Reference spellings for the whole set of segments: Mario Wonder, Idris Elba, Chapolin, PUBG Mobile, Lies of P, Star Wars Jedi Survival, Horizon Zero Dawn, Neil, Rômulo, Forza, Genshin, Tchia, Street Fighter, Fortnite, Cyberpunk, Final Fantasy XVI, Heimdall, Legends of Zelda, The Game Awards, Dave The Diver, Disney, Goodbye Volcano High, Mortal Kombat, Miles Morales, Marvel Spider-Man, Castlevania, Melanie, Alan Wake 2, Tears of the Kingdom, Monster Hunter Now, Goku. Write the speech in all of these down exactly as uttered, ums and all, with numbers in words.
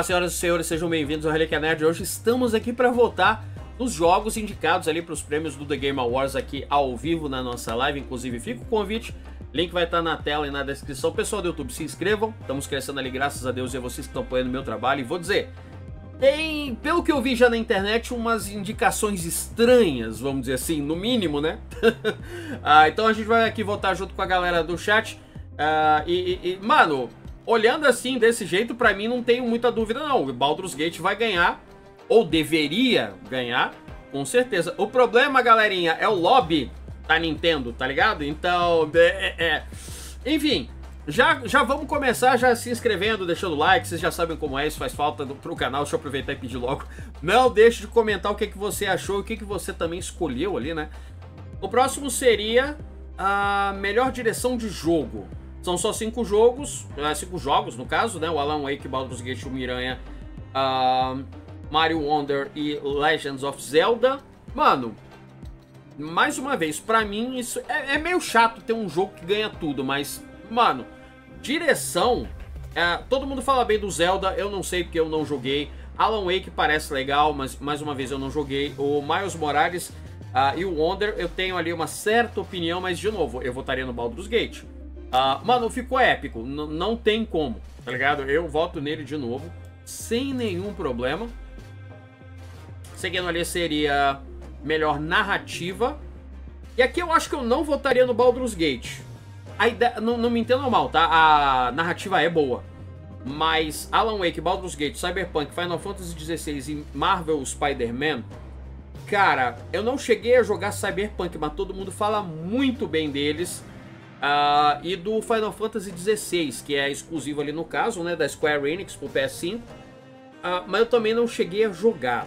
Olá, senhoras e senhores, sejam bem-vindos ao Relíquia Nerd. Hoje estamos aqui para votar nos jogos indicados ali para os prêmios do The Game Awards aqui ao vivo na nossa live. Inclusive, fica o convite, link vai estar na tela e na descrição. Pessoal do YouTube, se inscrevam, estamos crescendo ali, graças a Deus, e a vocês que estão apoiando o meu trabalho. E vou dizer, tem, pelo que eu vi já na internet, umas indicações estranhas, vamos dizer assim, no mínimo, né? ah, então a gente vai aqui votar junto com a galera do chat. Ah, e, e, e, mano... Olhando assim, desse jeito, pra mim não tenho muita dúvida não. O Baldur's Gate vai ganhar, ou deveria ganhar, com certeza. O problema, galerinha, é o lobby da Nintendo, tá ligado? Então, é... é. Enfim, já, já vamos começar já se inscrevendo, deixando o like. Vocês já sabem como é, isso faz falta do, pro canal. Deixa eu aproveitar e pedir logo. Não deixe de comentar o que, que você achou, o que, que você também escolheu ali, né? O próximo seria a melhor direção de jogo. São só cinco jogos, cinco jogos no caso, né? O Alan Wake, Baldur's Gate, o Miranha, uh, Mario Wonder e Legends of Zelda. Mano, mais uma vez, pra mim isso é, é meio chato ter um jogo que ganha tudo, mas, mano, direção, uh, todo mundo fala bem do Zelda, eu não sei porque eu não joguei. Alan Wake parece legal, mas mais uma vez eu não joguei. O Miles Morales uh, e o Wonder, eu tenho ali uma certa opinião, mas de novo, eu votaria no Baldur's Gate. Uh, mano, ficou épico, N não tem como, tá ligado? Eu voto nele de novo, sem nenhum problema. Seguindo ali seria melhor narrativa. E aqui eu acho que eu não votaria no Baldur's Gate. A ideia, não, não me entendam mal, tá? A narrativa é boa. Mas Alan Wake, Baldur's Gate, Cyberpunk, Final Fantasy dezesseis e Marvel Spider-Man... Cara, eu não cheguei a jogar Cyberpunk, mas todo mundo fala muito bem deles... Uh, e do Final Fantasy dezesseis, que é exclusivo ali no caso, né, da Square Enix pro P S cinco. Uh, mas eu também não cheguei a jogar.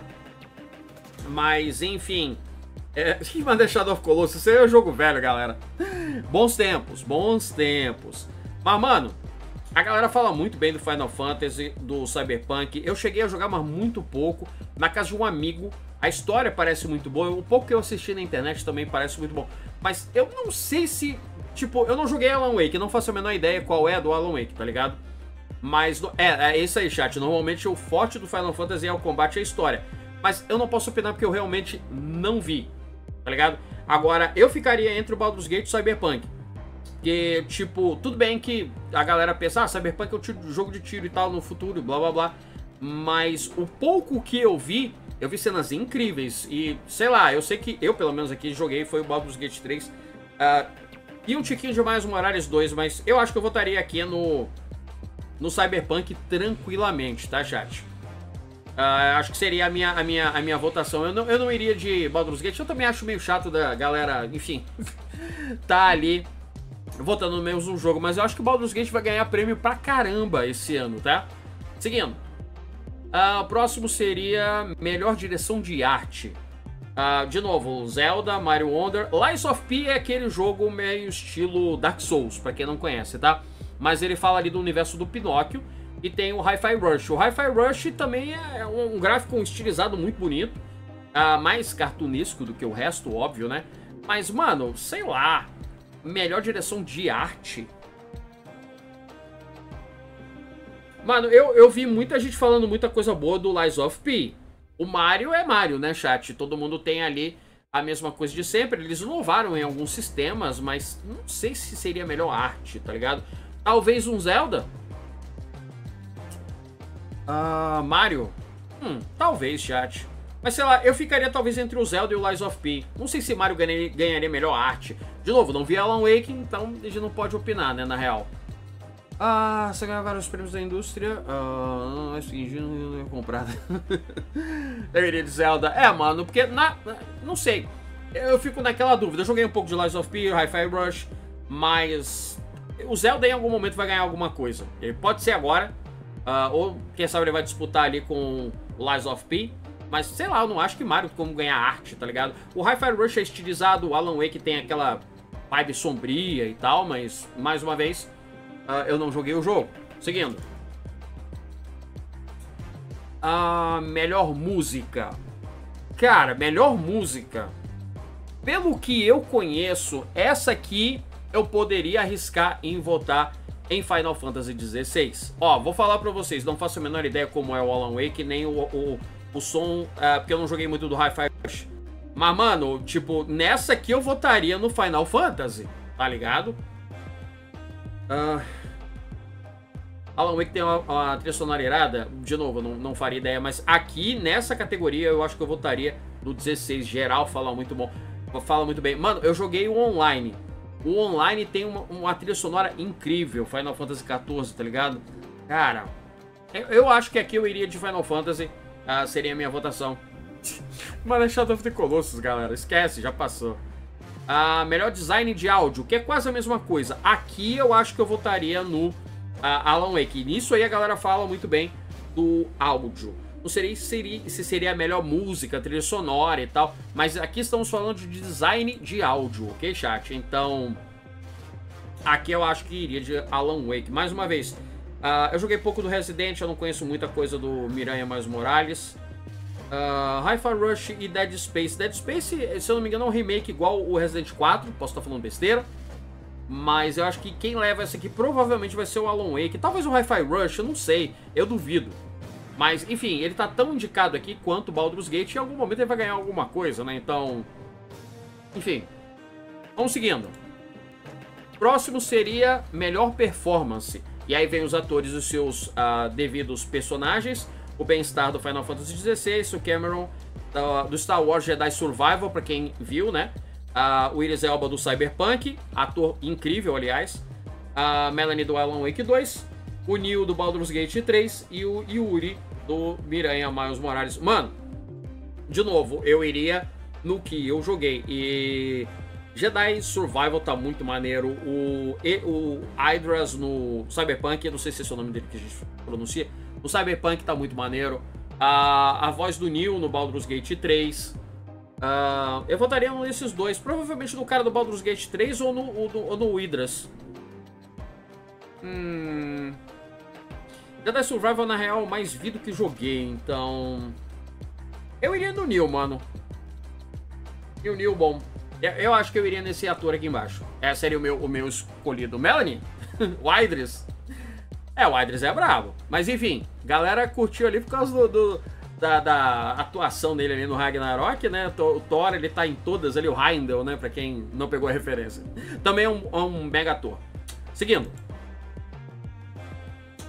Mas, enfim... É... Mas The Shadow of Colossus, isso aí é um jogo velho, galera. Bons tempos, bons tempos. Mas, mano, a galera fala muito bem do Final Fantasy, do Cyberpunk. Eu cheguei a jogar, mas muito pouco, na casa de um amigo. A história parece muito boa. O pouco que eu assisti na internet também parece muito bom. Mas eu não sei se... Tipo, eu não joguei Alan Wake, não faço a menor ideia qual é a do Alan Wake, tá ligado? Mas, é, é isso aí, chat. Normalmente o forte do Final Fantasy é o combate e a história. Mas eu não posso opinar porque eu realmente não vi, tá ligado? Agora, eu ficaria entre o Baldur's Gate e o Cyberpunk. Porque, tipo, tudo bem que a galera pensa, ah, Cyberpunk é um jogo de tiro e tal no futuro, blá blá blá. Mas o pouco que eu vi, eu vi cenas incríveis. E, sei lá, eu sei que eu, pelo menos aqui, joguei, foi o Baldur's Gate três. Uh, E um tiquinho de mais um Morales dois, mas eu acho que eu votaria aqui no, no Cyberpunk tranquilamente, tá, chat? Uh, acho que seria a minha, a minha, a minha votação. Eu não, eu não iria de Baldur's Gate, eu também acho meio chato da galera, enfim, tá ali votando no mesmo jogo. Mas eu acho que o Baldur's Gate vai ganhar prêmio pra caramba esse ano, tá? Seguindo. Uh, o próximo seria melhor direção de arte. Uh, de novo, Zelda, Mario Wonder. Lies of P é aquele jogo meio estilo Dark Souls, pra quem não conhece, tá? Mas ele fala ali do universo do Pinóquio. E tem o Hi-Fi Rush. O Hi-Fi Rush também é um gráfico estilizado muito bonito, uh, mais cartunesco do que o resto, óbvio, né? Mas, mano, sei lá, melhor direção de arte. Mano, eu, eu vi muita gente falando muita coisa boa do Lies of P. O Mario é Mario, né, chat? Todo mundo tem ali a mesma coisa de sempre. Eles inovaram em alguns sistemas, mas não sei se seria melhor arte, tá ligado? Talvez um Zelda? Uh, Mario? Hum, talvez, chat. Mas sei lá, eu ficaria talvez entre o Zelda e o Lies of P. Não sei se Mario ganharia, ganharia melhor arte. De novo, não vi Alan Wake, então a gente não pode opinar, né, na real. Ah, você ganha vários prêmios da indústria. Ah, não, fingindo que não ia comprar. Eu iria de Zelda. É, mano, porque na, na, não sei. Eu fico naquela dúvida. Eu joguei um pouco de Lies of P, Hi-Fi Rush, mas o Zelda em algum momento vai ganhar alguma coisa. Ele pode ser agora, uh, ou quem sabe ele vai disputar ali com o Lies of P. Mas sei lá, eu não acho que Mario como ganhar arte, tá ligado? O Hi-Fi Rush é estilizado, o Alan Wake tem aquela vibe sombria e tal, mas mais uma vez. Uh, eu não joguei o jogo. Seguindo. Uh, melhor música. Cara, melhor música. Pelo que eu conheço, essa aqui eu poderia arriscar em votar em Final Fantasy dezesseis. Ó, vou falar pra vocês, não faço a menor ideia como é o Alan Wake, nem o, o, o som, uh, porque eu não joguei muito do Hi-Fi Rush. Mas, mano, tipo, nessa aqui eu votaria no Final Fantasy, tá ligado? Uh, Alan Wake tem uma, uma trilha sonora irada, de novo, não, não faria ideia, mas aqui, nessa categoria, eu acho que eu votaria no dezesseis geral, fala muito bom, fala muito bem. Mano, eu joguei o online. O online tem uma, uma trilha sonora incrível, Final Fantasy quatorze, tá ligado? Cara, eu, eu acho que aqui eu iria de Final Fantasy, uh, seria a minha votação. Mano, é Shadow of the Colossus, galera, esquece, já passou. Ah, melhor design de áudio, que é quase a mesma coisa. Aqui eu acho que eu votaria no ah, Alan Wake. Nisso aí a galera fala muito bem do áudio. Não sei se seria a melhor música, trilha sonora e tal, mas aqui estamos falando de design de áudio, ok, chat? Então, aqui eu acho que iria de Alan Wake. Mais uma vez, ah, eu joguei pouco do Resident, eu não conheço muita coisa do Miriam e Miles Morales. Uh, Hi-Fi Rush e Dead Space. Dead Space, se eu não me engano, é um remake igual o Resident quatro, posso estar falando besteira, mas eu acho que quem leva essa aqui provavelmente vai ser o Alan Wake, talvez o Hi-Fi Rush, eu não sei, eu duvido. Mas, enfim, ele tá tão indicado aqui quanto o Baldur's Gate, em algum momento ele vai ganhar alguma coisa, né? Então, enfim, vamos seguindo. Próximo seria melhor performance, e aí vem os atores e os seus uh, devidos personagens. O bem-estar do Final Fantasy dezesseis, o Cameron uh, do Star Wars Jedi Survival, pra quem viu, né? Uh, o Idris Elba do Cyberpunk, ator incrível, aliás. A uh, Melanie do Alan Wake dois, o Neil do Baldur's Gate três e o Yuri do Miranha Miles Morales. Mano, de novo, eu iria no que eu joguei. E Jedi Survival tá muito maneiro. O, e, o Idris no Cyberpunk, eu não sei se esse é o nome dele que a gente pronuncia. O Cyberpunk tá muito maneiro. A, a voz do Neil no Baldur's Gate três. Uh, eu votaria nesses dois. Provavelmente no cara do Baldur's Gate três ou no, ou no, ou no Idris. Hum... Jedi Survival, na real, mais vi do que joguei. Então, eu iria no Neil, mano. E o Neil, bom. Eu, eu acho que eu iria nesse ator aqui embaixo. É, seria o meu, o meu escolhido. Melanie? O Idris? É, o Idris é brabo. Mas, enfim, galera curtiu ali por causa do, do, da, da atuação dele ali no Ragnarok, né? O Thor, ele tá em todas ali, o Heimdall, né? Pra quem não pegou a referência. Também é um, um mega ator. Seguindo.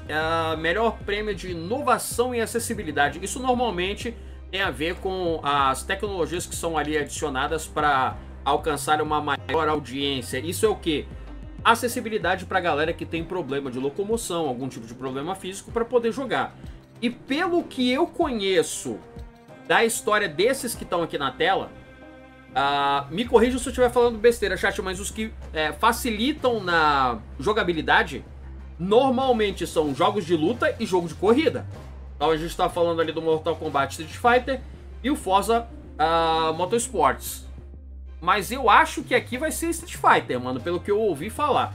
Uh, melhor prêmio de inovação e acessibilidade. Isso normalmente tem a ver com as tecnologias que são ali adicionadas para alcançar uma maior audiência. Isso é o quê? Acessibilidade para galera que tem problema de locomoção, algum tipo de problema físico para poder jogar. E pelo que eu conheço da história desses que estão aqui na tela, uh, me corrija se eu estiver falando besteira, chat, mas os que é, facilitam na jogabilidade normalmente são jogos de luta e jogo de corrida. Então a gente está falando ali do Mortal Kombat, Street Fighter e o Forza uh, Motorsports. Mas eu acho que aqui vai ser Street Fighter, mano, pelo que eu ouvi falar.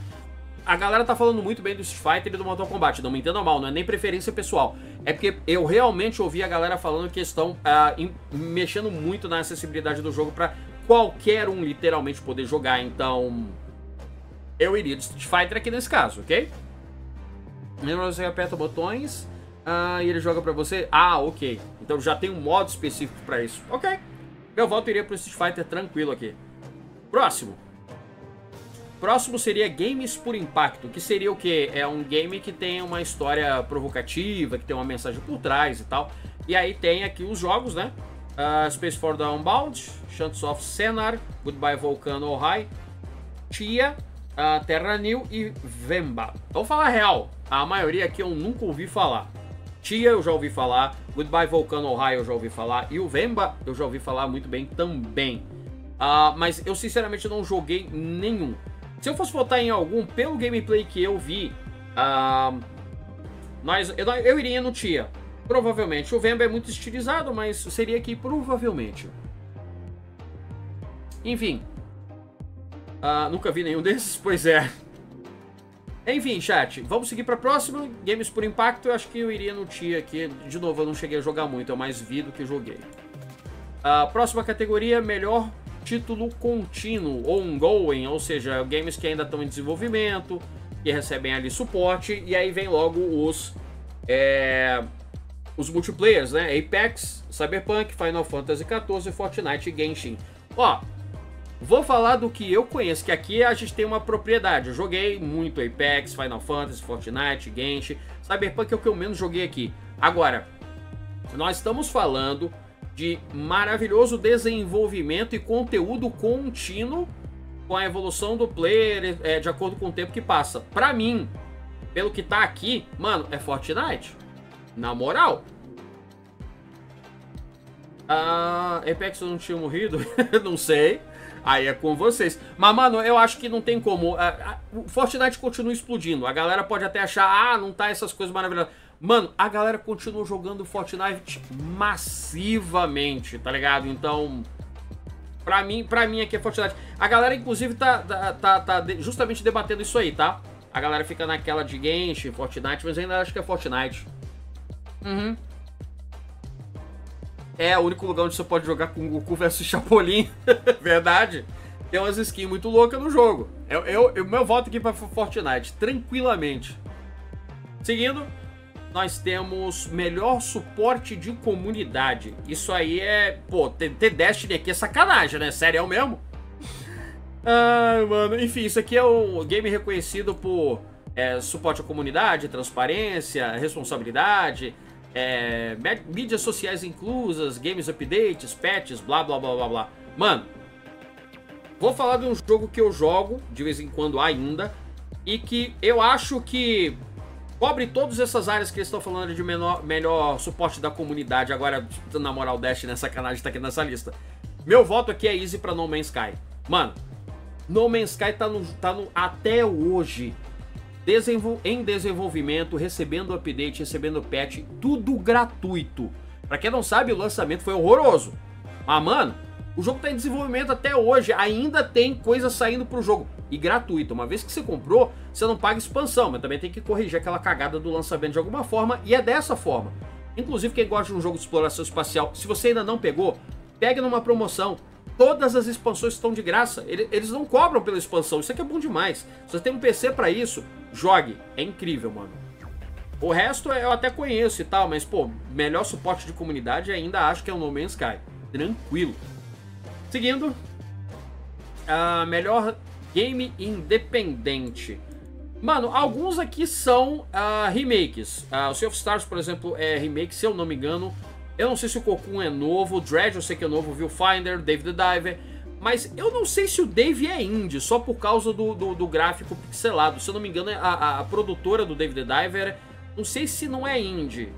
A galera tá falando muito bem do Street Fighter e do Mortal Kombat, não me entenda mal, não é nem preferência pessoal. É porque eu realmente ouvi a galera falando que estão ah, em, mexendo muito na acessibilidade do jogo pra qualquer um literalmente poder jogar, então eu iria de Street Fighter aqui nesse caso, ok? Lembra, você aperta botões ah, e ele joga pra você? Ah, ok. Então já tem um modo específico pra isso, ok. Meu voto iria pro Street Fighter tranquilo aqui. Próximo. Próximo seria games por impacto, que seria o quê? É um game que tem uma história provocativa, que tem uma mensagem por trás e tal. E aí tem aqui os jogos, né? Uh, Space for the Unbound, Chants of Senar, Goodbye Volcano High, Tchia, uh, Terra New e Venba. Vou falar a real, a maioria aqui eu nunca ouvi falar. Tchia eu já ouvi falar, Goodbye Volcano High eu já ouvi falar, e o Venba eu já ouvi falar muito bem também. Uh, mas eu sinceramente não joguei nenhum. Se eu fosse votar em algum, pelo gameplay que eu vi, uh, nós, eu, eu iria no Tchia, provavelmente. O Venba é muito estilizado, mas seria aqui provavelmente. Enfim, uh, nunca vi nenhum desses, pois é. Enfim, chat, vamos seguir pra próxima. Games por impacto, eu acho que eu iria no Tchia aqui. De novo, eu não cheguei a jogar muito, eu mais vi do que joguei. A próxima categoria, melhor título contínuo, ongoing, ou seja, games que ainda estão em desenvolvimento, que recebem ali suporte, e aí vem logo os, é, os multiplayers, né? Apex, Cyberpunk, Final Fantasy quatorze, Fortnite e Genshin. Ó, vou falar do que eu conheço, que aqui a gente tem uma propriedade. Eu joguei muito Apex, Final Fantasy, Fortnite, Genshin. Cyberpunk é o que eu menos joguei aqui. Agora, nós estamos falando de maravilhoso desenvolvimento e conteúdo contínuo com a evolução do player, é, de acordo com o tempo que passa. Pra mim, pelo que tá aqui, mano, é Fortnite. Na moral. Ah, Apex não tinha morrido? Não sei. Aí é com vocês. Mas, mano, eu acho que não tem como. O Fortnite continua explodindo. A galera pode até achar, ah, não tá essas coisas maravilhosas. Mano, a galera continua jogando Fortnite massivamente, tá ligado? Então, pra mim, pra mim aqui é Fortnite. A galera, inclusive, tá, tá, tá, tá justamente debatendo isso aí, tá? A galera fica naquela de Genshin, Fortnite, mas eu ainda acho que é Fortnite. Uhum. É o único lugar onde você pode jogar com Goku versus Chapolin. Verdade. Tem umas skins muito loucas no jogo. Eu, eu, eu, meu voto aqui pra Fortnite, tranquilamente. Seguindo, nós temos melhor suporte de comunidade. Isso aí é... Pô, ter, ter Destiny aqui é sacanagem, né? Sério, é o mesmo? Ai, mano. Enfim, isso aqui é um game reconhecido por é, suporte à comunidade, transparência, responsabilidade... É, mídias sociais inclusas, games updates, patches, blá blá blá blá blá. Mano, vou falar de um jogo que eu jogo de vez em quando ainda e que eu acho que cobre todas essas áreas que eles estão falando de menor, melhor suporte da comunidade. Agora, na moral, Destiny, né, sacanagem, tá aqui nessa lista. Meu voto aqui é easy pra No Man's Sky. Mano, No Man's Sky tá no, tá no até hoje em desenvolvimento, recebendo update, recebendo patch, tudo gratuito. Pra quem não sabe, o lançamento foi horroroso. Mas, mano, o jogo tá em desenvolvimento até hoje, ainda tem coisa saindo pro jogo. E gratuito. Uma vez que você comprou, você não paga expansão, mas também tem que corrigir aquela cagada do lançamento de alguma forma, e é dessa forma. Inclusive, quem gosta de um jogo de exploração espacial, se você ainda não pegou, pegue numa promoção. Todas as expansões estão de graça. Eles não cobram pela expansão. Isso aqui é bom demais. Se você tem um P C pra isso, jogue. É incrível, mano. O resto eu até conheço e tal, mas, pô, melhor suporte de comunidade ainda acho que é o No Man's Sky. Tranquilo. Seguindo. A melhor game independente. Mano, alguns aqui são uh, remakes. Uh, o Sea of Stars, por exemplo, é remake, se eu não me engano. Eu não sei se o Cocoon é novo, o Dredge eu sei que é novo, o Viewfinder, Dave The Diver. Mas eu não sei se o Dave é indie, só por causa do, do, do gráfico pixelado. Se eu não me engano, a, a produtora do Dave The Diver, não sei se não é indie.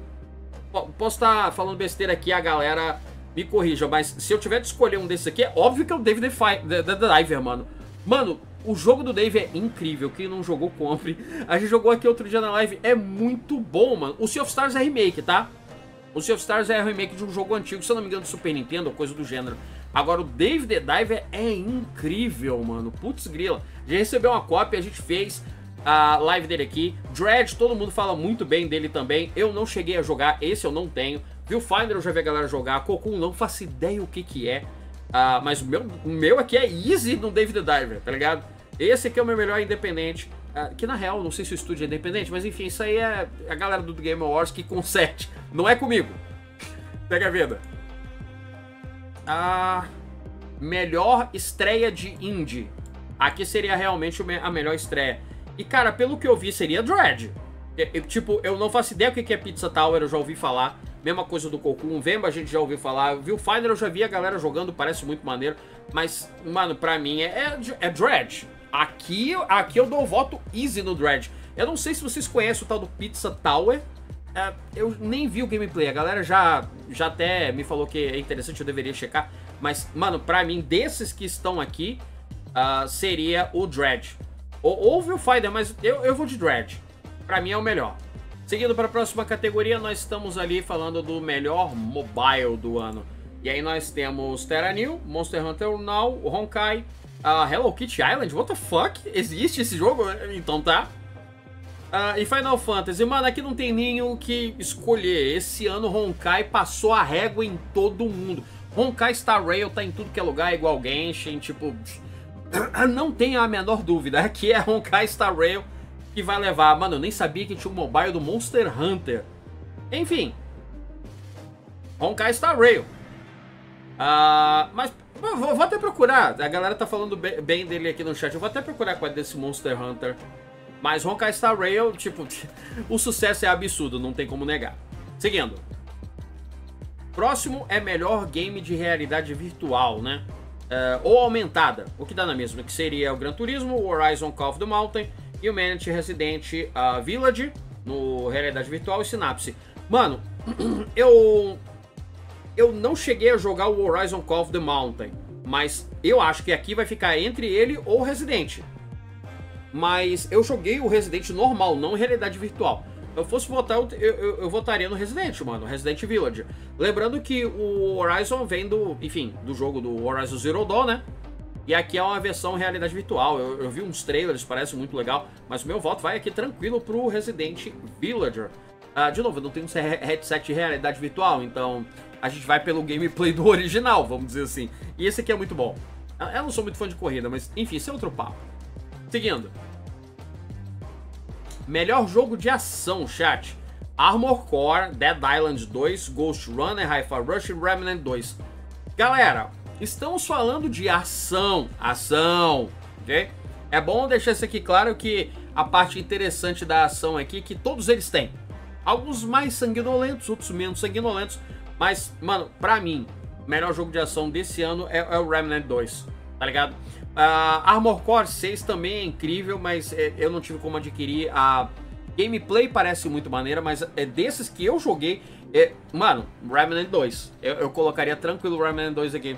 Posso estar falando besteira aqui, a galera me corrija. Mas se eu tiver de escolher um desses aqui, é óbvio que é o Dave The, The, The, The Diver, mano. Mano, o jogo do Dave é incrível. Quem não jogou, compre. A gente jogou aqui outro dia na live. É muito bom, mano. O Sea of Stars é remake, tá? O Sea of Stars é remake de um jogo antigo, se eu não me engano, do Super Nintendo ou coisa do gênero. Agora, o Dave The Diver é incrível, mano. Putz grila. A gente recebeu uma cópia, a gente fez a live dele aqui. Dredge, todo mundo fala muito bem dele também. Eu não cheguei a jogar, esse eu não tenho. Viewfinder, eu já vi a galera jogar. Cocoon, não faço ideia o que que é. Uh, mas o meu, o meu aqui é easy no Dave The Diver, tá ligado? Esse aqui é o meu melhor independente. Uh, que na real, não sei se o estúdio é independente, mas enfim, isso aí é a galera do Game Awards que conserte. Não é comigo. Pega a vida. A melhor estreia de indie. Aqui seria realmente a melhor estreia. E, cara, pelo que eu vi, seria Dredge. Eu, eu, tipo, eu não faço ideia o que é Pizza Tower, eu já ouvi falar. Mesma coisa do Cocoon, Venba a gente já ouviu falar. Viewfinder eu já vi a galera jogando, parece muito maneiro. Mas, mano, pra mim é, é, é Dredge. Aqui, aqui eu dou o voto easy no Dredge. Eu não sei se vocês conhecem o tal do Pizza Tower. É, eu nem vi o gameplay. A galera já, já até me falou que é interessante, eu deveria checar. Mas, mano, pra mim, desses que estão aqui, uh, seria o Dredge. Ou, ou o Viewfinder, mas eu, eu vou de Dredge. Pra mim é o melhor. Seguindo para a próxima categoria, nós estamos ali falando do melhor mobile do ano. E aí nós temos Terra New, Monster Hunter Now, Honkai... Uh, Hello Kitty Island? What the fuck? Existe esse jogo? Então tá. Uh, e Final Fantasy. Mano, aqui não tem nem o que escolher. Esse ano Honkai passou a régua em todo mundo. Honkai Star Rail tá em tudo que é lugar, igual Genshin, tipo... Não tenha a menor dúvida. Aqui é Honkai Star Rail. que vai levar... Mano, eu nem sabia que tinha um mobile do Monster Hunter. Enfim. Honkai Star Rail. Ah, mas eu vou até procurar. A galera tá falando bem dele aqui no chat. Eu vou até procurar qual é desse Monster Hunter. Mas Honkai Star Rail, tipo... o sucesso é absurdo, não tem como negar. Seguindo. Próximo é melhor game de realidade virtual, né? Uh, ou aumentada, o que dá na mesma, que seria o Gran Turismo, o Horizon Call of the Mountain e o Manatee Resident uh, Village, no realidade virtual e Synapse. Mano, eu eu não cheguei a jogar o Horizon Call of the Mountain, mas eu acho que aqui vai ficar entre ele ou o Resident. Mas eu joguei o Resident normal, não realidade virtual. Se eu fosse votar, eu, eu, eu votaria no Resident, mano, Resident Village. Lembrando que o Horizon vem do, enfim, do jogo do Horizon Zero Dawn, né? E aqui é uma versão realidade virtual. Eu, eu vi uns trailers, parece muito legal, mas o meu voto vai aqui tranquilo pro Resident Village. Ah, de novo, eu não tenho um headset de realidade virtual, então a gente vai pelo gameplay do original, vamos dizer assim. E esse aqui é muito bom. Eu não sou muito fã de corrida, mas enfim, isso é outro papo. Seguindo. Melhor jogo de ação, chat. Armor Core, Dead Island dois, Ghost Runner, Hi-Fi Rush e Remnant dois. Galera, estamos falando de ação. Ação, ok? É bom deixar isso aqui claro que a parte interessante da ação aqui é que todos eles têm. Alguns mais sanguinolentos, outros menos sanguinolentos. Mas, mano, pra mim, o melhor jogo de ação desse ano é, é o Remnant dois, tá ligado? Uh, Armor Core seis também é incrível, mas é, eu não tive como adquirir. A gameplay parece muito maneira, mas é desses que eu joguei é, mano, Remnant dois eu, eu colocaria tranquilo o Remnant dois aqui.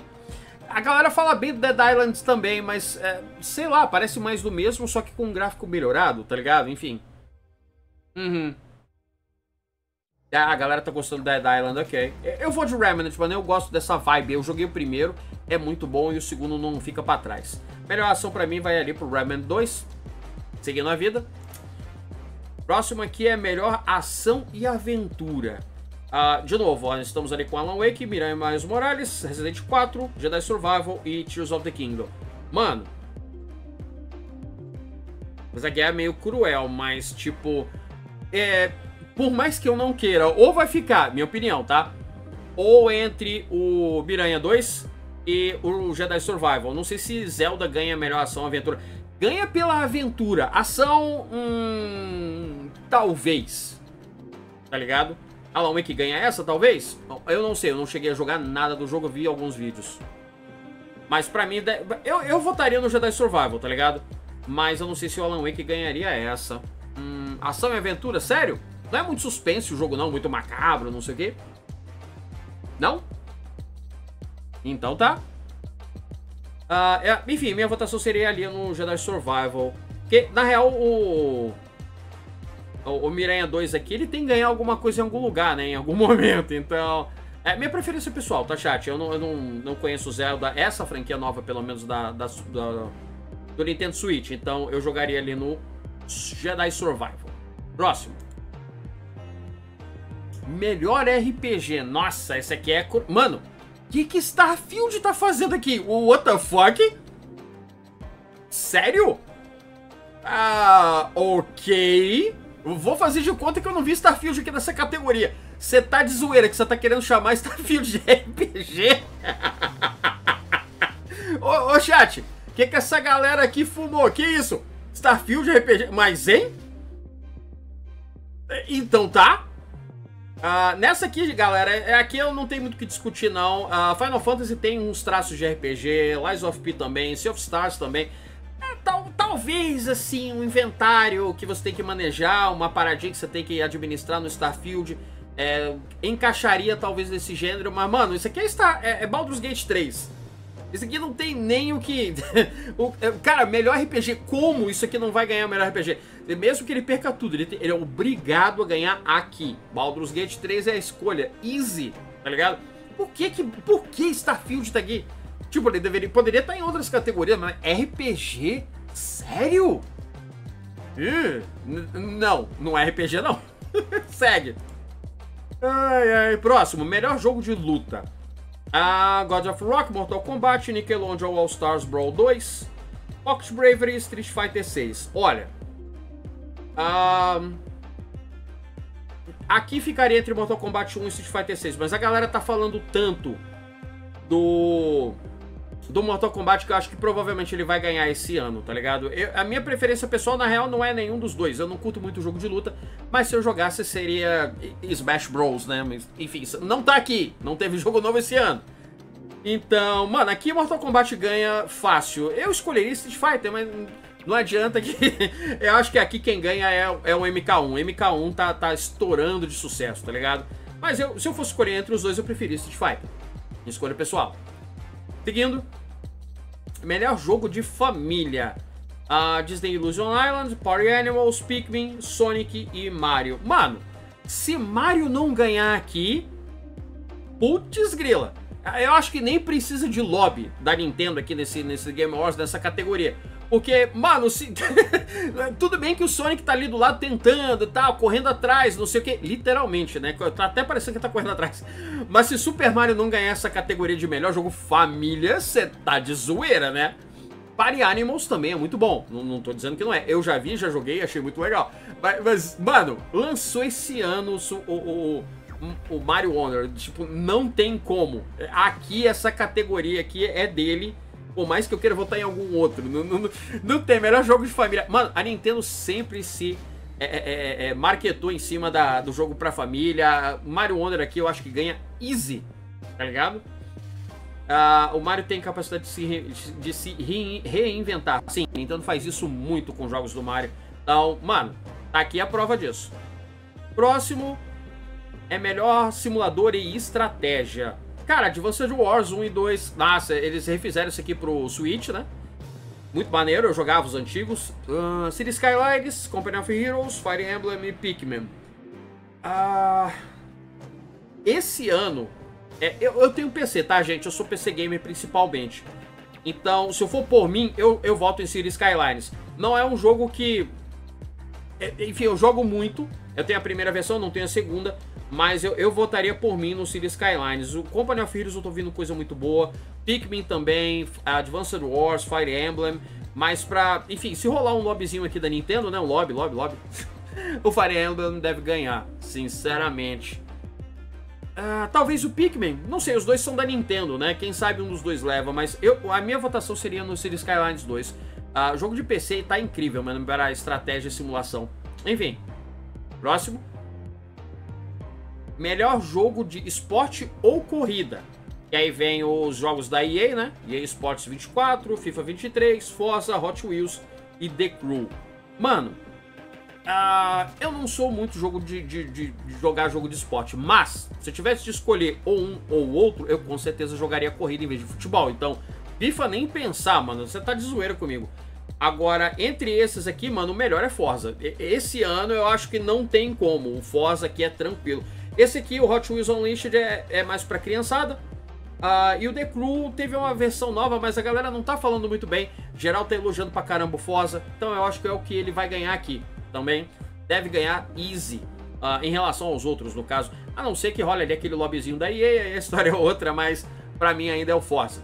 A galera fala bem do Dead Island também, mas é, sei lá, parece mais do mesmo, só que com um gráfico melhorado, tá ligado? Enfim. Uhum. Ah, a galera tá gostando da Dead Island, ok. Eu vou de Remnant, mano, eu gosto dessa vibe. Eu joguei o primeiro, é muito bom, e o segundo não fica pra trás. Melhor ação pra mim vai ali pro Remnant dois. Seguindo a vida. Próximo aqui é melhor ação e aventura. Ah, de novo, ó, estamos ali com Alan Wake, Miriam e Miles Morales, Resident quatro, Jedi Survival e Tears of the Kingdom. Mano, mas a guerra é meio cruel, mas tipo... É... Por mais que eu não queira, ou vai ficar, minha opinião, tá? Ou entre o Miranha dois e o Jedi Survival. Não sei se Zelda ganha melhor ação ou aventura. Ganha pela aventura. Ação, hum, talvez. Tá ligado? Alan Wake ganha essa, talvez? Eu não sei, eu não cheguei a jogar nada do jogo, eu vi alguns vídeos. Mas pra mim, eu, eu votaria no Jedi Survival, tá ligado? Mas eu não sei se o Alan Wake ganharia essa. Hum, ação e aventura, sério? Não é muito suspense o jogo não, muito macabro, não sei o quê. Não? Então tá. Uh, é, enfim, minha votação seria ali no Jedi Survival. Porque, na real, o... O, o Miranha dois aqui, ele tem que ganhar alguma coisa em algum lugar, né? Em algum momento, então... É, minha preferência pessoal, tá, chat? Eu não, eu não, não conheço Zelda, essa franquia nova, pelo menos, da, da, da, do Nintendo Switch. Então, eu jogaria ali no Jedi Survival. Próximo. Melhor R P G. Nossa, esse aqui é... Cor... Mano, o que que Starfield tá fazendo aqui? What the fuck? Sério? Ah, ok. Eu vou fazer de conta que eu não vi Starfield aqui nessa categoria. Você tá de zoeira que você tá querendo chamar Starfield de R P G? ô, ô, chat, o que que essa galera aqui fumou? Que isso? Starfield R P G? Mas, hein? Então tá... Uh, nessa aqui, galera, aqui eu não tenho muito o que discutir, não. Uh, Final Fantasy tem uns traços de R P G, Lies of P também, Sea of Stars também. É, tal, talvez, assim, um inventário que você tem que manejar, uma paradinha que você tem que administrar no Starfield, é, encaixaria talvez nesse gênero. Mas, mano, isso aqui é, Star, é, é Baldur's Gate três. Isso aqui não tem nem o que... o, cara, melhor R P G, como isso aqui não vai ganhar o melhor R P G? Mesmo que ele perca tudo, ele, tem, ele é obrigado a ganhar aqui. Baldur's Gate três é a escolha. Easy, tá ligado? Por que, que, por que Starfield tá aqui? Tipo, ele deveria, poderia estar em outras categorias, mas R P G? Sério? Uh, não, não é R P G não. Segue. Ai, ai, próximo, melhor jogo de luta. Ah, God of Rock, Mortal Kombat, Nickelodeon All Stars Brawl dois, Fox Bravery, Street Fighter seis. Olha, Um, aqui ficaria entre Mortal Kombat um e Street Fighter seis, mas a galera tá falando tanto do, do Mortal Kombat que eu acho que provavelmente ele vai ganhar esse ano, tá ligado? Eu, a minha preferência pessoal, na real, não é nenhum dos dois. Eu não curto muito jogo de luta, mas se eu jogasse seria Smash Bros, né? Enfim, não tá aqui, não teve jogo novo esse ano. Então, mano, aqui Mortal Kombat ganha fácil. Eu escolheria Street Fighter, mas não adianta que... eu acho que aqui quem ganha é, é o M K um. O M K um tá, tá estourando de sucesso, tá ligado? Mas eu, se eu fosse escolher entre os dois, eu preferia Street Fighter. Escolha pessoal. Seguindo. Melhor jogo de família. Uh, Disney Illusion Island, Party Animals, Pikmin, Sonic e Mario. Mano, se Mario não ganhar aqui... putz grila. Eu acho que nem precisa de lobby da Nintendo aqui nesse, nesse Game Awards, nessa categoria. Porque, mano, se... tudo bem que o Sonic tá ali do lado tentando, tá correndo atrás, não sei o que. Literalmente, né? Tá até parecendo que tá correndo atrás. Mas se Super Mario não ganhar essa categoria de melhor jogo família, você tá de zoeira, né? Party Animals também é muito bom. Não, não tô dizendo que não é. Eu já vi, já joguei, achei muito legal. Mas, mas mano, lançou esse ano o... o, o o Mario Wonder, tipo, não tem como. Aqui, essa categoria aqui é dele, por mais que eu queira votar em algum outro, não, não, não tem melhor jogo de família. Mano, a Nintendo sempre se é, é, é, marketou em cima da, do jogo pra família. Mario Wonder aqui eu acho que ganha easy, tá ligado? Ah, o Mario tem capacidade de se, de se re, reinventar. Sim, a Nintendo faz isso muito com jogos do Mario. Então, mano, tá aqui a prova disso. Próximo... é melhor simulador e estratégia. Cara, Advanced Wars um e dois. Nossa, eles refizeram isso aqui pro Switch, né? Muito maneiro, eu jogava os antigos. Uh, City Skylines, Company of Heroes, Fire Emblem e Pikmin. Uh, esse ano... É, eu, eu tenho P C, tá, gente? Eu sou P C gamer principalmente. Então, se eu for por mim, eu, eu voto em City Skylines. Não é um jogo que... É, enfim, eu jogo muito. Eu tenho a primeira versão, não tenho a segunda. Mas eu, eu votaria por mim no Cities Skylines. O Company of Heroes eu tô vendo coisa muito boa. Pikmin também, Advanced Wars, Fire Emblem. Mas pra... enfim, se rolar um lobbyzinho aqui da Nintendo, né? Um lobby, lobby, lobby. O Fire Emblem deve ganhar, sinceramente. Uh, talvez o Pikmin. Não sei, os dois são da Nintendo, né? Quem sabe um dos dois leva. Mas eu, a minha votação seria no Cities Skylines dois. Uh, jogo de P C tá incrível, mano. Para estratégia e simulação. Enfim. Próximo. Melhor jogo de esporte ou corrida. E aí vem os jogos da E A, né? E A Sports vinte e quatro, FIFA vinte e três, Forza, Hot Wheels e The Crew. Mano, uh, eu não sou muito jogo de, de, de, de jogar jogo de esporte, mas se eu tivesse de escolher ou um ou outro, eu com certeza jogaria corrida em vez de futebol. Então, FIFA nem pensar, mano, você tá de zoeira comigo. Agora, entre esses aqui, mano, o melhor é Forza. Esse ano eu acho que não tem como, o Forza aqui é tranquilo. Esse aqui, o Hot Wheels Unleashed, é, é mais pra criançada. Uh, e o The Crew teve uma versão nova, mas a galera não tá falando muito bem. Geral tá elogiando pra caramba o Forza. Então eu acho que é o que ele vai ganhar aqui também. Deve ganhar easy uh, em relação aos outros, no caso. A não ser que rola ali aquele lobbyzinho da E A, aí a história é outra, mas pra mim ainda é o Forza.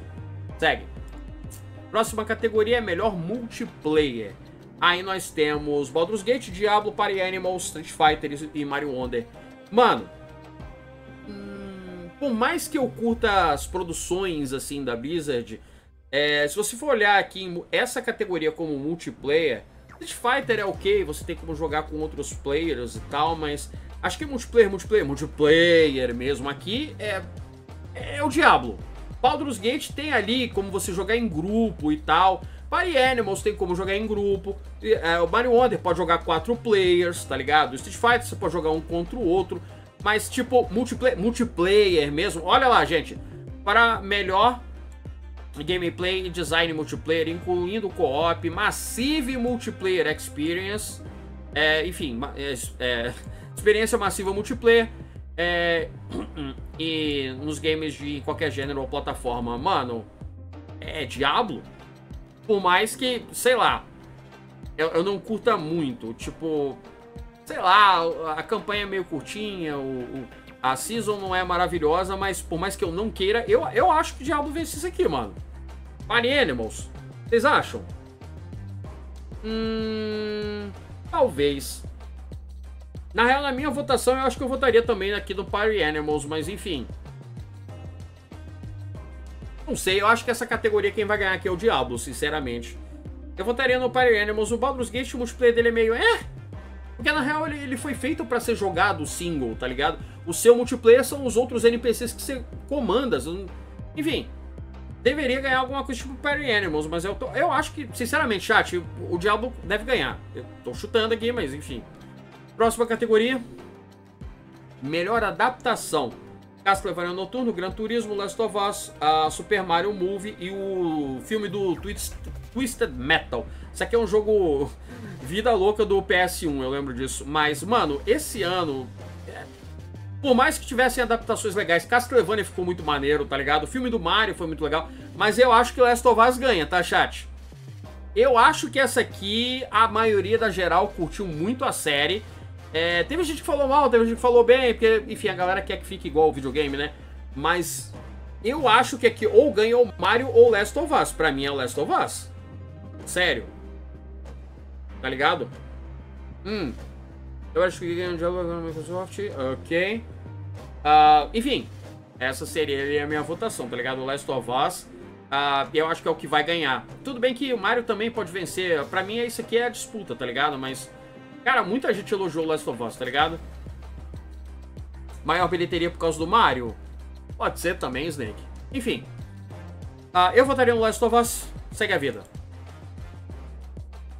Segue. Próxima categoria é melhor multiplayer. Aí nós temos Baldur's Gate, Diablo, Party Animals, Street Fighter e Mario Wonder. Mano... por mais que eu curta as produções assim da Blizzard, é, se você for olhar aqui em essa categoria como multiplayer, Street Fighter é ok, você tem como jogar com outros players e tal, mas acho que multiplayer, multiplayer, multiplayer mesmo aqui é, é o Diablo. Baldur's Gate tem ali como você jogar em grupo e tal, Party Animals tem como jogar em grupo, e, é, o Mario Wonder pode jogar quatro players, tá ligado? Street Fighter você pode jogar um contra o outro. Mas, tipo, multiplayer, multiplayer mesmo. Olha lá, gente. Para melhor gameplay e design multiplayer, incluindo co-op, Massive Multiplayer Experience. É, enfim, é, é, experiência massiva multiplayer. É, e nos games de qualquer gênero ou plataforma. Mano, é Diablo? Por mais que, sei lá, eu, eu não curta muito. Tipo... sei lá, a campanha é meio curtinha, o, o, a season não é maravilhosa, mas por mais que eu não queira, eu, eu acho que o Diablo vence isso aqui, mano. Party Animals, vocês acham? Hum, Talvez. Na real, na minha votação, eu acho que eu votaria também aqui do Party Animals, mas enfim. Não sei, eu acho que essa categoria quem vai ganhar aqui é o Diablo, sinceramente. Eu votaria no Party Animals. O Baldur's Gate, o multiplayer dele é meio... É? Porque na real ele, ele foi feito pra ser jogado single, tá ligado? O seu multiplayer são os outros N P Cs que você comanda. Enfim, deveria ganhar alguma coisa tipo Party Animals, mas eu, tô, eu acho que, sinceramente, chat, o Diablo deve ganhar. Eu tô chutando aqui, mas enfim. Próxima categoria. Melhor adaptação. Castlevania Noturno, Gran Turismo, Last of Us, a Super Mario Movie e o filme do Twist, Twisted Metal. Isso aqui é um jogo vida louca do P S um, eu lembro disso. Mas, mano, esse ano, por mais que tivessem adaptações legais, Castlevania ficou muito maneiro, tá ligado? O filme do Mario foi muito legal, mas eu acho que Last of Us ganha, tá, chat? Eu acho que essa aqui, a maioria da geral curtiu muito a série. É, teve gente que falou mal, teve gente que falou bem, porque, enfim, a galera quer que fique igual o videogame, né? Mas eu acho que aqui ou ganha o Mario ou o Last of Us. Pra mim é o Last of Us. Sério. Tá ligado? Hum. Eu acho que ganha o Diablo na Microsoft. Ok. Uh, enfim, essa seria a minha votação, tá ligado? O Last of Us. Uh, eu acho que é o que vai ganhar. Tudo bem que o Mario também pode vencer. Pra mim, isso aqui é a disputa, tá ligado? Mas... Cara, muita gente elogiou o Last of Us, tá ligado? Maior bilheteria por causa do Mario? Pode ser também, Snake. Enfim. Uh, eu votaria no Last of Us. Segue a vida.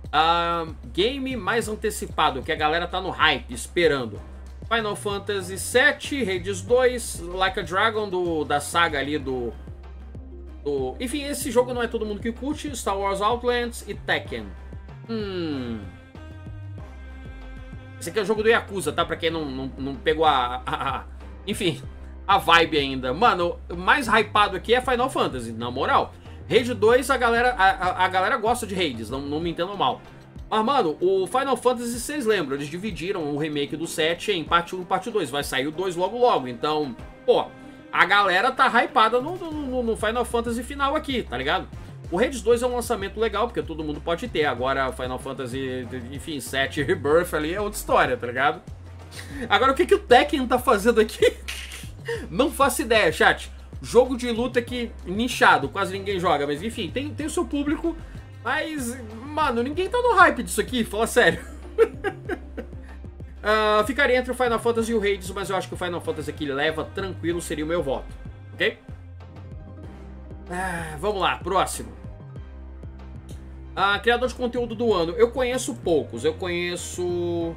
Uh, game mais antecipado, que a galera tá no hype, esperando. Final Fantasy sete, Hades dois, Like a Dragon, do, da saga ali do, do... Enfim, esse jogo não é todo mundo que curte. Star Wars Outlands e Tekken. Hum... Esse aqui é o jogo do Yakuza, tá? Pra quem não, não, não pegou a, a, a... Enfim, a vibe ainda. Mano, o mais hypado aqui é Final Fantasy, na moral. Rage dois, a galera, a, a galera gosta de Raids, não, não me entendam mal. Mas, mano, o Final Fantasy, vocês lembram? Eles dividiram o remake do sete em parte um e parte dois. Vai sair o dois logo logo, então... Pô, a galera tá hypada no, no, no Final Fantasy final aqui, tá ligado? O Raids dois é um lançamento legal, porque todo mundo pode ter. Agora, Final Fantasy, enfim, sete Rebirth ali é outra história, tá ligado? Agora, o que, que o Tekken tá fazendo aqui? Não faço ideia, chat. Jogo de luta que nichado, quase ninguém joga. Mas, enfim, tem, tem o seu público. Mas, mano, ninguém tá no hype disso aqui, fala sério. uh, ficaria entre o Final Fantasy e o Raids, mas eu acho que o Final Fantasy aqui leva tranquilo, seria o meu voto. Ok? Ah, vamos lá, próximo. Ah, criador de conteúdo do ano. Eu conheço poucos. Eu conheço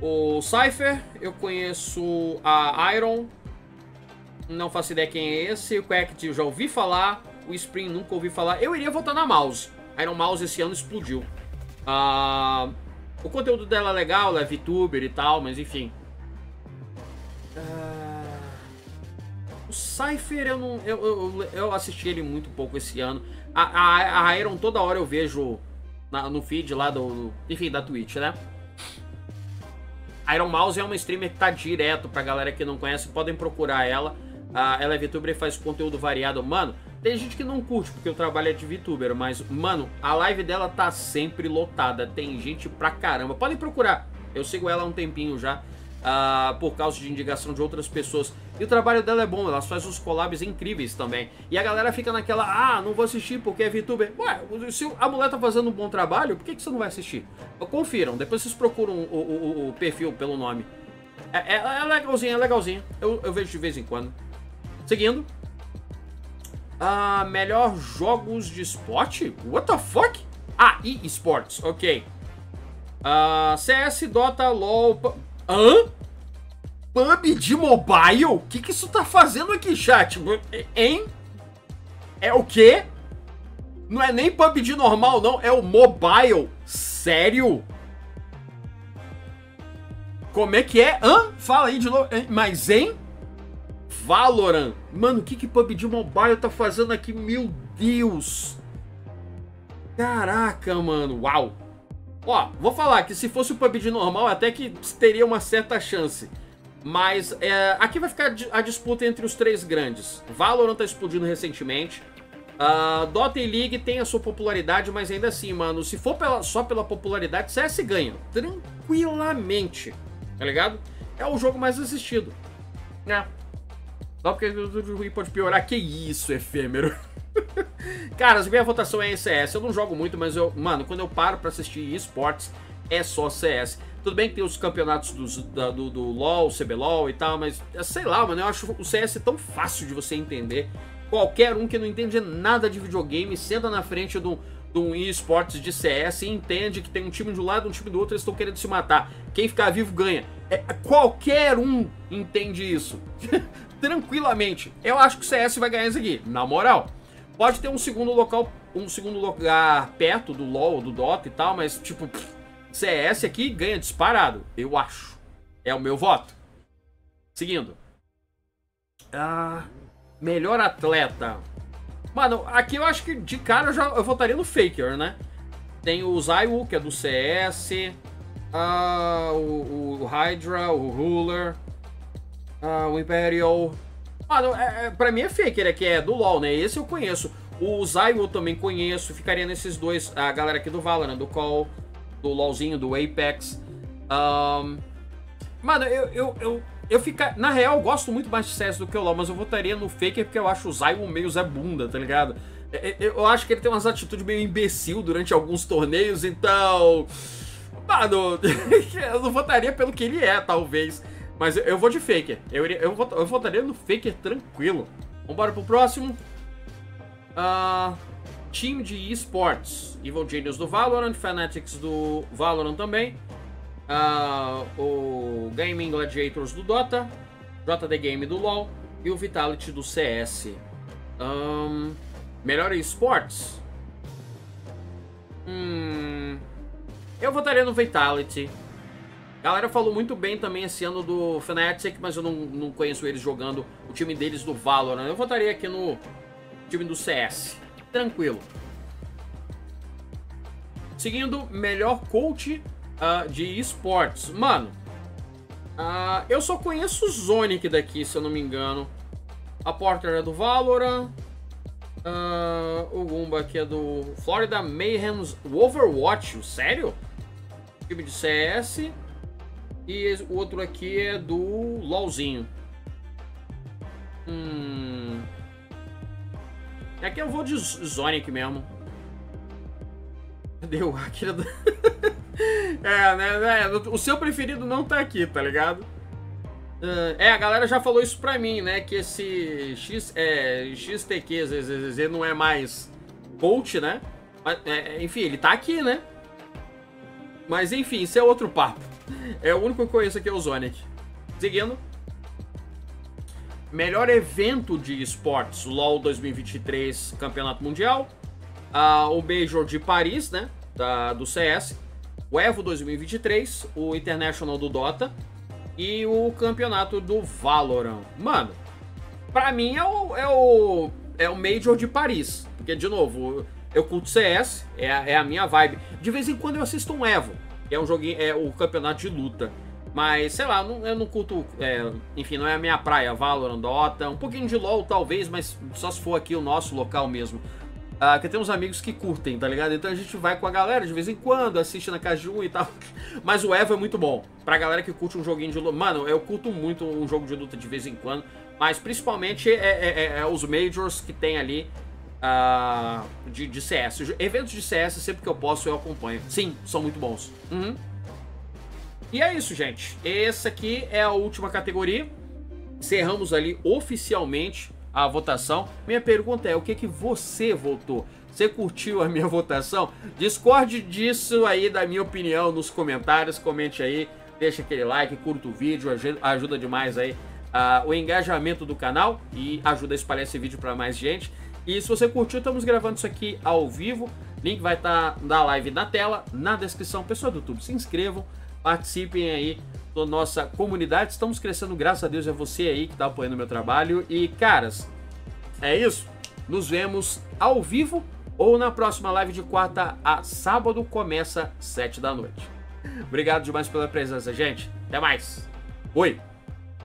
o Cypher. Eu conheço a Iron. Não faço ideia quem é esse. O Quacked eu já ouvi falar. O Spring nunca ouvi falar. Eu iria votar na Mouse. Iron Mouse esse ano explodiu. Ah, o conteúdo dela é legal. Ela é VTuber e tal, mas enfim. Ah, o Cypher, eu, não, eu, eu, eu assisti ele muito pouco esse ano. A, a, a Iron toda hora eu vejo na, no feed lá do, do... Enfim, da Twitch, né? A Iron Mouse é uma streamer que tá direto pra galera que não conhece. Podem procurar ela. Ah, ela é VTuber e faz conteúdo variado. Mano, tem gente que não curte porque o trabalho é de VTuber. Mas, mano, a live dela tá sempre lotada. Tem gente pra caramba. Podem procurar. Eu sigo ela há um tempinho já. Uh, por causa de indicação de outras pessoas. E o trabalho dela é bom, ela faz uns collabs incríveis também. E a galera fica naquela, ah, não vou assistir porque é VTuber. Ué, se a mulher tá fazendo um bom trabalho, por que, que você não vai assistir? Confiram, depois vocês procuram o, o, o perfil pelo nome. É, é, é legalzinha, é legalzinha. Eu, eu vejo de vez em quando. Seguindo. Uh, melhor jogos de esporte? What the fuck? Ah, e esportes, ok. Uh, C S, Dota, LOL... Hã? P U B G Mobile? O que, que isso tá fazendo aqui, chat? Hein? É o quê? Não é nem P U B G normal, não. É o Mobile. Sério? Como é que é? Hã? Fala aí de novo. Mas, hein? Valorant. Mano, o que que P U B G Mobile tá fazendo aqui? Meu Deus. Caraca, mano. Uau. Ó, vou falar que se fosse o P U B G normal, até que teria uma certa chance. Mas é, aqui vai ficar a disputa entre os três grandes. Valorant tá explodindo recentemente. Uh, Dota e League tem a sua popularidade, mas ainda assim, mano, se for pela, só pela popularidade, C S ganha tranquilamente, tá ligado? É o jogo mais assistido. É. Só porque o ruim pode piorar. Que isso, efêmero. Cara, minha votação é em C S. Eu não jogo muito, mas eu, mano, quando eu paro pra assistir esportes, é só C S. Tudo bem que tem os campeonatos dos, da, do, do LoL, C B LoL e tal, mas sei lá, mano, eu acho o C S tão fácil de você entender. Qualquer um que não entende nada de videogame senta na frente de um, de um eSports de C S e entende que tem um time de um lado, um time do outro, eles estão querendo se matar. Quem ficar vivo ganha. É, qualquer um entende isso. Tranquilamente. Eu acho que o C S vai ganhar isso aqui, na moral. Pode ter um segundo local, um segundo lugar perto do LoL, do Dota e tal, mas tipo, pff, C S aqui ganha disparado, eu acho. É o meu voto. Seguindo. Ah... Melhor atleta. Mano, aqui eu acho que de cara eu, já, eu votaria no Faker, né? Tem o Zaiwu, que é do C S. Uh, o, o Hydra, o Ruler. Uh, o Imperial. Mano, é, é, pra mim é Faker, é que é do LoL, né? Esse eu conheço. O Zaiwu também conheço. Ficaria nesses dois. A galera aqui do Valorant, do Call, do LoLzinho, do Apex. Um, mano, eu... eu, eu Eu fica... Na real, eu gosto muito mais de C S do que o LoL, mas eu votaria no Faker porque eu acho o Zaiwu meio Zé Bunda, tá ligado? Eu acho que ele tem umas atitudes meio imbecil durante alguns torneios, então... Mano, eu não votaria pelo que ele é, talvez. Mas eu vou de Faker. Eu, iria... eu, vot... eu votaria no Faker tranquilo. Vambora pro próximo. Uh... Time de esportes. Evil Genius do Valorant, Fanatics do Valorant também. Uh, o Gaming Gladiators do Dota, J D Game do LoL e o Vitality do C S. um, Melhor esportes? Hum, eu votaria no Vitality. A galera falou muito bem também esse ano do Fnatic, mas eu não, não conheço eles jogando o time deles do Valorant. Eu votaria aqui no time do C S, tranquilo. Seguindo, melhor coach Uh, de esportes. Mano, uh, eu só conheço o Zonic daqui, se eu não me engano. A Porter é do Valorant. Uh, o Goomba aqui é do Florida Mayhem's Overwatch. Sério? Time de C S. E o outro aqui é do LoLzinho. Hum... Aqui eu vou de Zonic mesmo. Deu a Akira do... É, né, né? O seu preferido não tá aqui, tá ligado? É, a galera já falou isso pra mim, né? Que esse X, é, X T Q, Z Z Z não é mais coach, né? Mas, é, enfim, ele tá aqui, né? Mas enfim, isso é outro papo. É o único que eu conheço aqui é o Zonic. Seguindo. Melhor evento de esportes. LoL dois mil e vinte e três, Campeonato Mundial. Ah, o Major de Paris, né? Da, do C S. O Evo dois mil e vinte e três, o International do Dota e o campeonato do Valorant. Mano, pra mim é o, é o, é o Major de Paris. Porque, de novo, eu curto C S, é a, é a minha vibe. De vez em quando eu assisto um Evo, que é um joguinho, é o campeonato de luta. Mas, sei lá, não, eu não curto... É, enfim, não é a minha praia, Valorant, Dota, um pouquinho de LoL talvez, mas só se for aqui o nosso local mesmo. Ah, que tem uns amigos que curtem, tá ligado? Então a gente vai com a galera de vez em quando, assiste na Caju e tal. Mas o Evo é muito bom. Pra galera que curte um joguinho de luta. Mano, eu curto muito um jogo de luta de vez em quando. Mas principalmente é, é, é os Majors que tem ali uh, de, de C S. Eventos de C S, sempre que eu posso, eu acompanho. Sim, são muito bons. Uhum. E é isso, gente. Essa aqui é a última categoria. Encerramos ali oficialmente a votação. Minha pergunta é, o que que você votou? Você curtiu a minha votação? Discorde disso aí da minha opinião nos comentários, comente aí, deixa aquele like, curta o vídeo, ajuda demais aí uh, o engajamento do canal e ajuda a espalhar esse vídeo para mais gente. E se você curtiu, estamos gravando isso aqui ao vivo, link vai estar na live na tela, na descrição. Pessoal do YouTube, se inscrevam, participem aí da nossa comunidade, estamos crescendo, graças a Deus, é você aí que tá apoiando o meu trabalho. E, caras, é isso, nos vemos ao vivo ou na próxima live de quarta a sábado, começa às sete da noite. Obrigado demais pela presença, gente, até mais, fui!